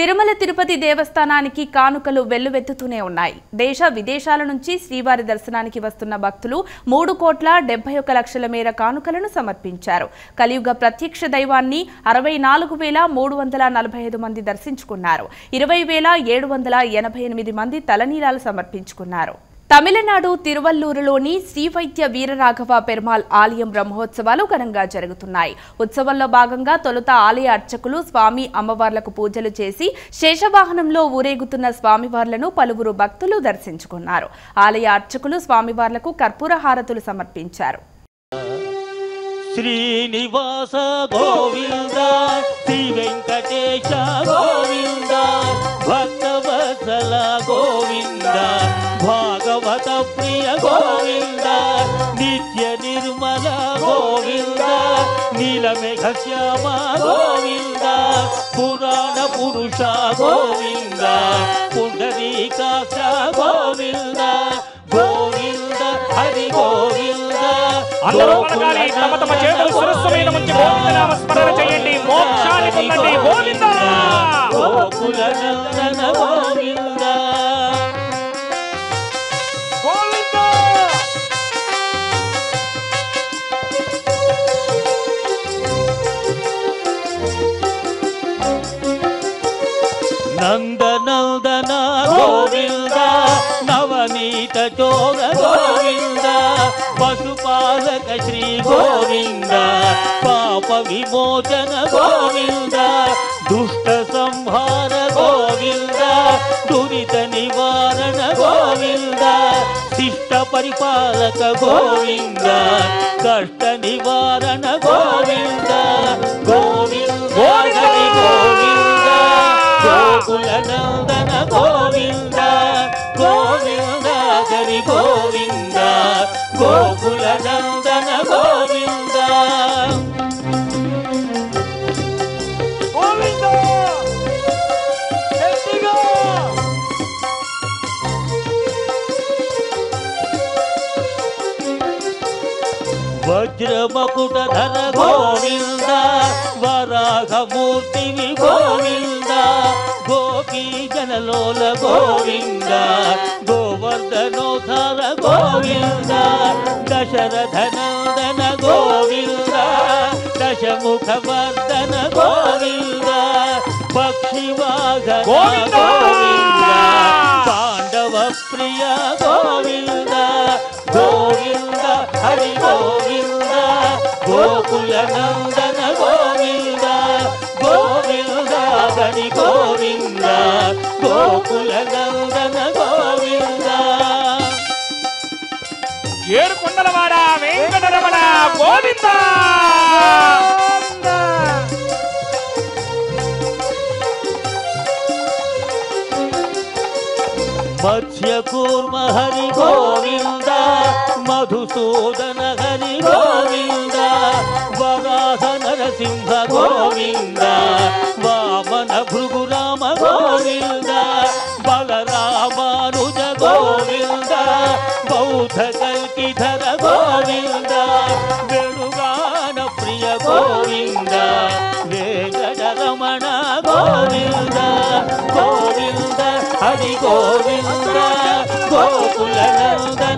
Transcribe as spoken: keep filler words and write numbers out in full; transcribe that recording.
తిరుమల తిరుపతి దేవస్థానానికి కానుకలు వెల్లువెత్తుతూనే ఉన్నాయి. దేశ విదేశాల నుంచి శ్రీవారి దర్శనానికి వస్తున్న భక్తులు మూడు కోట్ల డెబ్బై ఒక్క లక్షల మేర కానుకలను సమర్పించారు. కలియుగ ప్రత్యక్ష దైవాన్ని అరవై నాలుగు వేల మూడు వందల నలభై ఐదు మంది దర్శించుకున్నారు. ఇరవై వేల ఏడు వందల ఎనభై ఎనిమిది మంది తలనీలాలు సమర్పించుకున్నారు. తమిళనాడు తిరువల్లూరులోని శ్రీవైద్య వీరరాఘవ పెరుమాల్ ఆలయం బ్రహ్మోత్సవాలు ఘనంగా జరుగుతున్నాయి. ఉత్సవంలో భాగంగా తొలుత ఆలయ అర్చకులు స్వామి అమ్మవార్లకు పూజలు చేసి శేషవాహనంలో ఊరేగుతున్న స్వామివార్లను పలువురు భక్తులు దర్శించుకున్నారు. ఆలయ అర్చకులు స్వామివార్లకు కర్పూర హారతులు సమర్పించారు. శ్రీనివాస గోవింద శ్రీ వెంకటేశ గోవింద భక్తవత్సల గోవింద భాగవత ప్రియ గోవింద నిత్య నిర్మల గోవింద నీలమేఘ శ్యామ గోవింద పురాణ పురుష గోవింద పుండరీకాక్ష గోవింద గోవింద హరి గోవింద. అందరూ పలకాలి, తమ తమ చేతులు సరస్సు మీద ముంచి గోవింద నామ స్మరణ చేయండి. మోక్షాన్ని పొందండి. గోవింద గోకుల నందన గోవింద నందనందన గోవింద నవనీత చోర గోవింద పశుపాలక శ్రీ గోవింద పాప విమోచన గోవింద దుష్ట సంహార గోవింద దురిత నివారణ గోవింద శిష్ట పరిపాలక గోవింద కష్ట నివారణ గోవింద గోవింద గోకులనందన గోవింద గోవింద హరి గోవింద గోకులనందన గోవింద గోవింద గట్టిగా వజ్రమకుటధర గోవింద వరాహమూర్తివి గోవింద గోపీ జనలోల గోవింద గోవర్ధనోధర గోవింద దశరథనందన గోవింద దశముఖవర్ధన గోవింద పక్షివాహన గోవింద పాండవ ప్రియ గోవింద గోవింద హరి గోవింద గోకులనందన గోవింద గోవింద హరి గోవింద గోకులనందన గోవింద. ఏడుకొండలవాడ వెంకటరమణ గోవింద మత్స్యకూర్మ హరి గోవింద మధుసూదన హరి గోవింద వరాహ నరసింహ గోవింద వామన భృగురామ గోవింద బలరామానుజ గోవింద బౌద్ధ కల్కిధర గోవింద వేణుగాన ప్రియ గోవింద వేంకటరమణ గోవింద గోవింద హరి గోవింద గోకులనంద